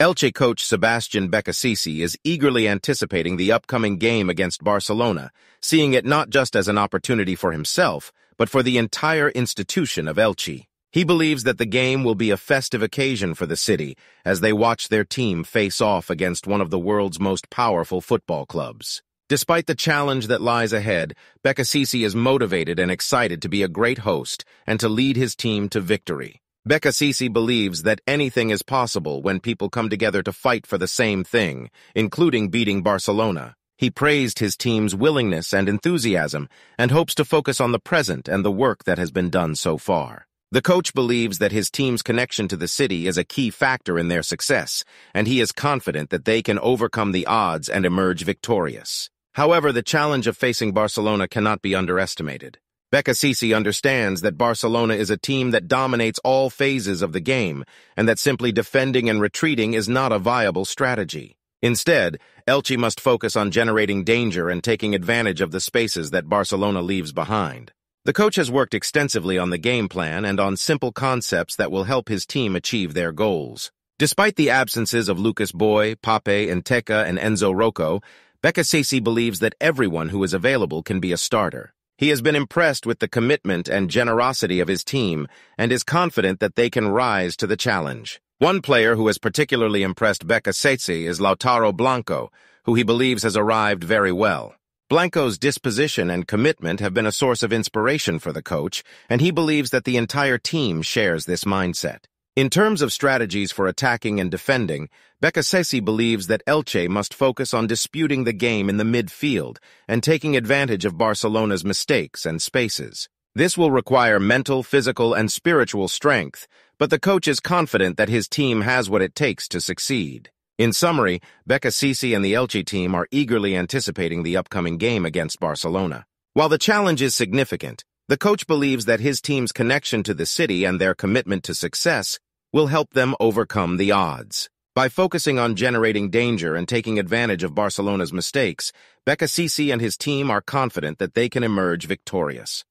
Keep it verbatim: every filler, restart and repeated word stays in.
Elche coach Sebastián Beccacece is eagerly anticipating the upcoming game against Barcelona, seeing it not just as an opportunity for himself, but for the entire institution of Elche. He believes that the game will be a festive occasion for the city as they watch their team face off against one of the world's most powerful football clubs. Despite the challenge that lies ahead, Beccacece is motivated and excited to be a great host and to lead his team to victory. Beccacece believes that anything is possible when people come together to fight for the same thing, including beating Barcelona. He praised his team's willingness and enthusiasm and hopes to focus on the present and the work that has been done so far. The coach believes that his team's connection to the city is a key factor in their success, and he is confident that they can overcome the odds and emerge victorious. However, the challenge of facing Barcelona cannot be underestimated. Beccacece understands that Barcelona is a team that dominates all phases of the game, and that simply defending and retreating is not a viable strategy. Instead, Elche must focus on generating danger and taking advantage of the spaces that Barcelona leaves behind. The coach has worked extensively on the game plan and on simple concepts that will help his team achieve their goals. Despite the absences of Lucas Boyé, Pape Nteka, and Enzo Rocco, Beccacece believes that everyone who is available can be a starter. He has been impressed with the commitment and generosity of his team and is confident that they can rise to the challenge. One player who has particularly impressed Beccacece is Lautaro Blanco, who he believes has arrived very well. Blanco's disposition and commitment have been a source of inspiration for the coach, and he believes that the entire team shares this mindset. In terms of strategies for attacking and defending, Beccacece believes that Elche must focus on disputing the game in the midfield and taking advantage of Barcelona's mistakes and spaces. This will require mental, physical, and spiritual strength, but the coach is confident that his team has what it takes to succeed. In summary, Beccacece and the Elche team are eagerly anticipating the upcoming game against Barcelona. While the challenge is significant, the coach believes that his team's connection to the city and their commitment to success will help them overcome the odds. By focusing on generating danger and taking advantage of Barcelona's mistakes, Beccacece and his team are confident that they can emerge victorious.